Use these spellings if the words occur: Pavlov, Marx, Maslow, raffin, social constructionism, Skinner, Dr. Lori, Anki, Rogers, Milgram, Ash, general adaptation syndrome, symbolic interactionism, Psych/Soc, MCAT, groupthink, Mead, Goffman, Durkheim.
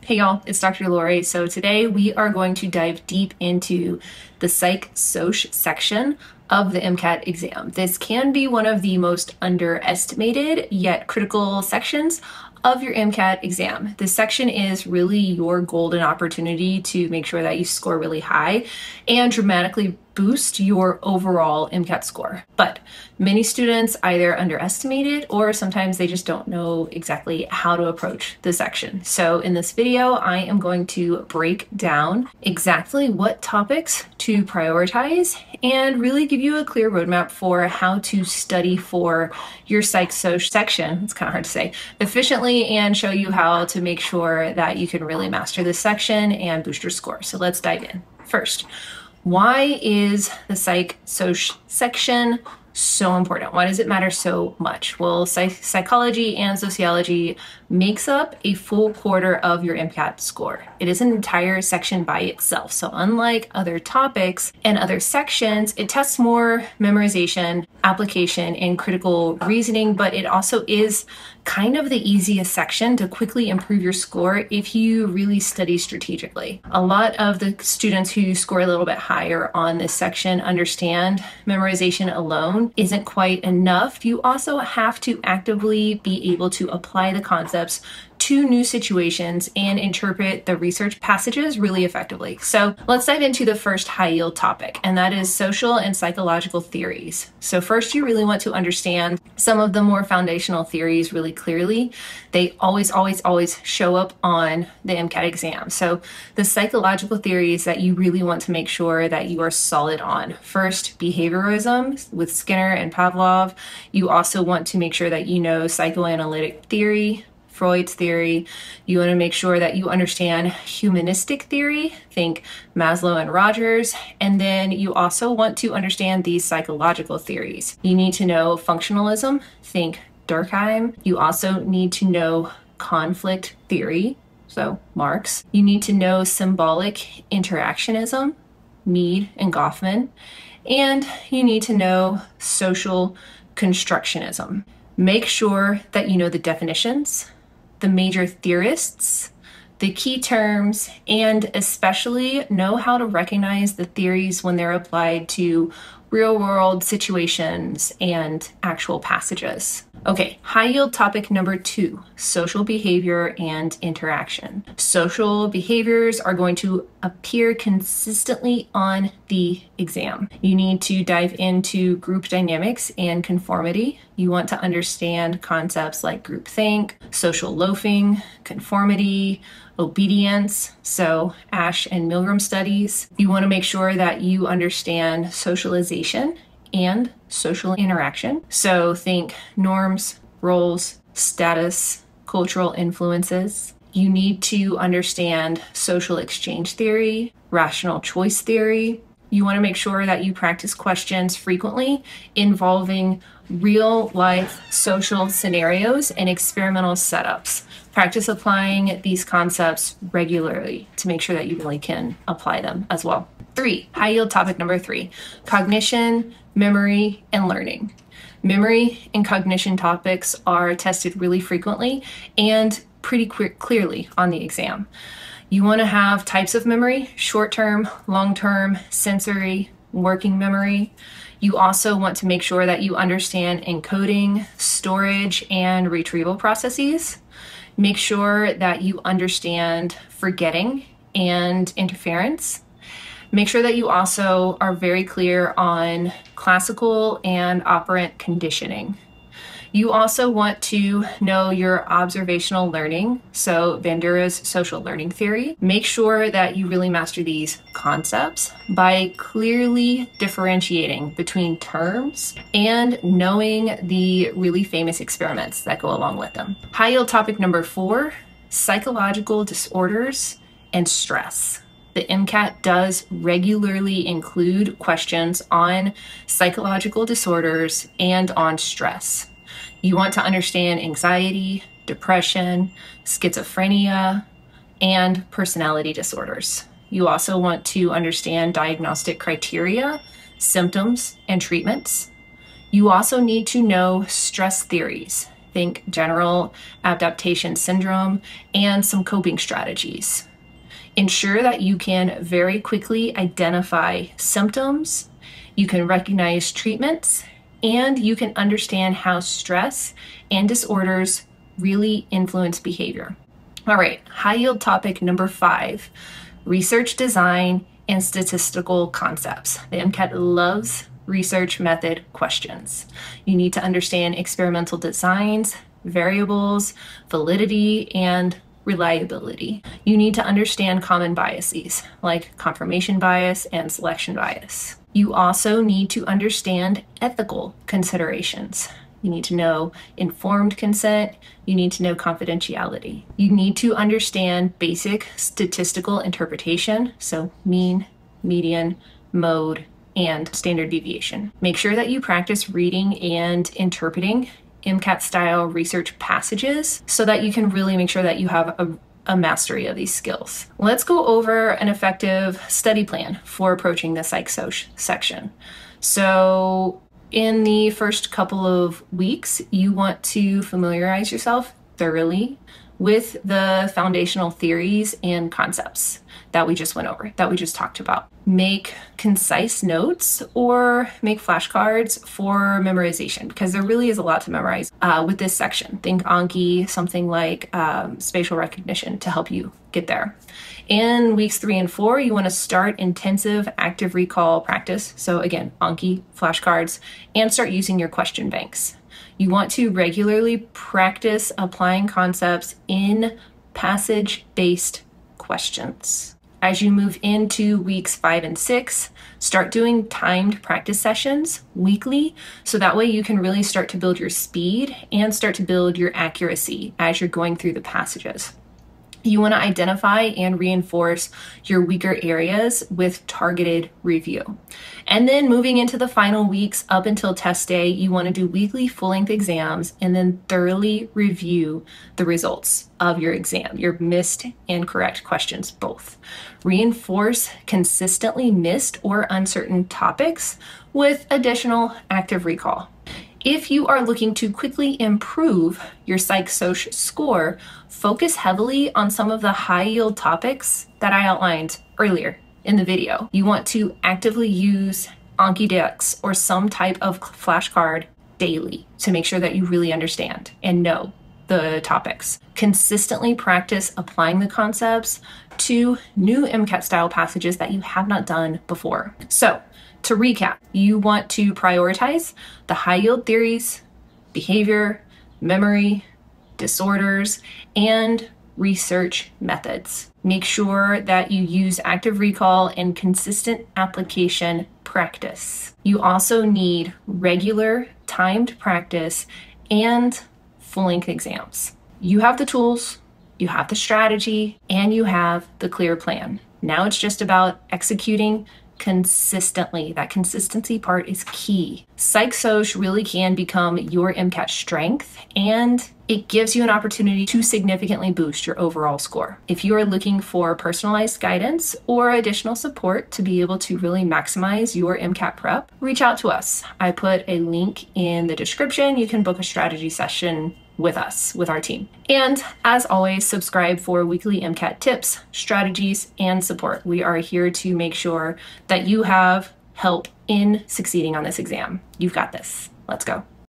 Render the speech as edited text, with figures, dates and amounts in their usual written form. Hey y'all, it's Dr. Lori. So today we are going to dive deep into the Psych/Soc section of the MCAT exam. This can be one of the most underestimated yet critical sections of your MCAT exam. This section is really your golden opportunity to make sure that you score really high and dramatically boost your overall MCAT score. But many students either underestimate it or sometimes they just don't know exactly how to approach the section. So in this video, I am going to break down exactly what topics to prioritize and really give you a clear roadmap for how to study for your Psych/Soc section, it's kind of hard to say, efficiently, and show you how to make sure that you can really master this section and boost your score. So let's dive in. First, why is the Psych/Soc section so important? Why does it matter so much? Well, psychology and sociology makes up a full quarter of your MCAT score. It is an entire section by itself. So unlike other topics and other sections, it tests more memorization, application, and critical reasoning, but it also is kind of the easiest section to quickly improve your score if you really study strategically. A lot of the students who score a little bit higher on this section understand memorization alone isn't quite enough. You also have to actively be able to apply the concepts to new situations and interpret the research passages really effectively. So let's dive into the first high yield topic, and that is social and psychological theories. So first, you really want to understand some of the more foundational theories really clearly. They always show up on the MCAT exam. So the psychological theories that you really want to make sure that you are solid on. First, behaviorism with Skinner and Pavlov. You also want to make sure that you know psychoanalytic theory, Freud's theory. You want to make sure that you understand humanistic theory, think Maslow and Rogers, and then you also want to understand these psychological theories. You need to know functionalism, think Durkheim. You also need to know conflict theory, so Marx. You need to know symbolic interactionism, Mead and Goffman, and you need to know social constructionism. Make sure that you know the definitions, the major theorists, the key terms, and especially know how to recognize the theories when they're applied to real-world situations and actual passages. Okay, high-yield topic number two, social behavior and interaction. Social behaviors are going to appear consistently on the exam. You need to dive into group dynamics and conformity. You want to understand concepts like groupthink, social loafing, conformity, obedience, so Ash and Milgram studies. You want to make sure that you understand socialization and social interaction. So think norms, roles, status, cultural influences. You need to understand social exchange theory, rational choice theory. You want to make sure that you practice questions frequently involving real life social scenarios and experimental setups. Practice applying these concepts regularly to make sure that you really can apply them as well. Three, high yield topic number three, cognition, memory, and learning. Memory and cognition topics are tested really frequently and pretty clearly on the exam. You want to have types of memory, short-term, long-term, sensory, working memory. You also want to make sure that you understand encoding, storage, and retrieval processes. Make sure that you understand forgetting and interference. Make sure that you also are very clear on classical and operant conditioning. You also want to know your observational learning, so Bandura's social learning theory. Make sure that you really master these concepts by clearly differentiating between terms and knowing the really famous experiments that go along with them. High yield topic number four, psychological disorders and stress. The MCAT does regularly include questions on psychological disorders and on stress. You want to understand anxiety, depression, schizophrenia, and personality disorders. You also want to understand diagnostic criteria, symptoms, and treatments. You also need to know stress theories, think general adaptation syndrome, and some coping strategies. Ensure that you can very quickly identify symptoms, you can recognize treatments, and you can understand how stress and disorders really influence behavior. All right, high yield topic number 5, research design and statistical concepts. The MCAT loves research method questions. You need to understand experimental designs, variables, validity, and reliability. You need to understand common biases like confirmation bias and selection bias. You also need to understand ethical considerations. You need to know informed consent. You need to know confidentiality. You need to understand basic statistical interpretation, so mean, median, mode, and standard deviation. Make sure that you practice reading and interpreting MCAT style research passages so that you can really make sure that you have a mastery of these skills. Let's go over an effective study plan for approaching the Psych/Soc section. So in the first couple of weeks, you want to familiarize yourself thoroughly with the foundational theories and concepts that we just went over, that we just talked about. Make concise notes or make flashcards for memorization, because there really is a lot to memorize with this section. Think Anki, something like spatial recognition to help you get there. In weeks 3 and 4, you want to start intensive active recall practice. So again, Anki, flashcards, and start using your question banks. You want to regularly practice applying concepts in passage-based questions. As you move into weeks 5 and 6, start doing timed practice sessions weekly, so that way you can really start to build your speed and start to build your accuracy as you're going through the passages. You want to identify and reinforce your weaker areas with targeted review. And then moving into the final weeks up until test day, you want to do weekly full-length exams and then thoroughly review the results of your exam, your missed and correct questions both. Reinforce consistently missed or uncertain topics with additional active recall. If you are looking to quickly improve your Psych/Soc score, focus heavily on some of the high-yield topics that I outlined earlier in the video. You want to actively use Anki decks or some type of flashcard daily to make sure that you really understand and know the topics. Consistently practice applying the concepts to new MCAT-style passages that you have not done before. So, to recap, you want to prioritize the high-yield theories, behavior, memory, disorders, and research methods. Make sure that you use active recall and consistent application practice. You also need regular timed practice and full-length exams. You have the tools, you have the strategy, and you have the clear plan. Now it's just about executing consistently. That consistency part is key. Psych/Soc really can become your MCAT strength, and it gives you an opportunity to significantly boost your overall score. If you are looking for personalized guidance or additional support to be able to really maximize your MCAT prep, reach out to us. I put a link in the description. You can book a strategy session with us, with our team. And as always, subscribe for weekly MCAT tips, strategies, and support. We are here to make sure that you have help in succeeding on this exam. You've got this. Let's go.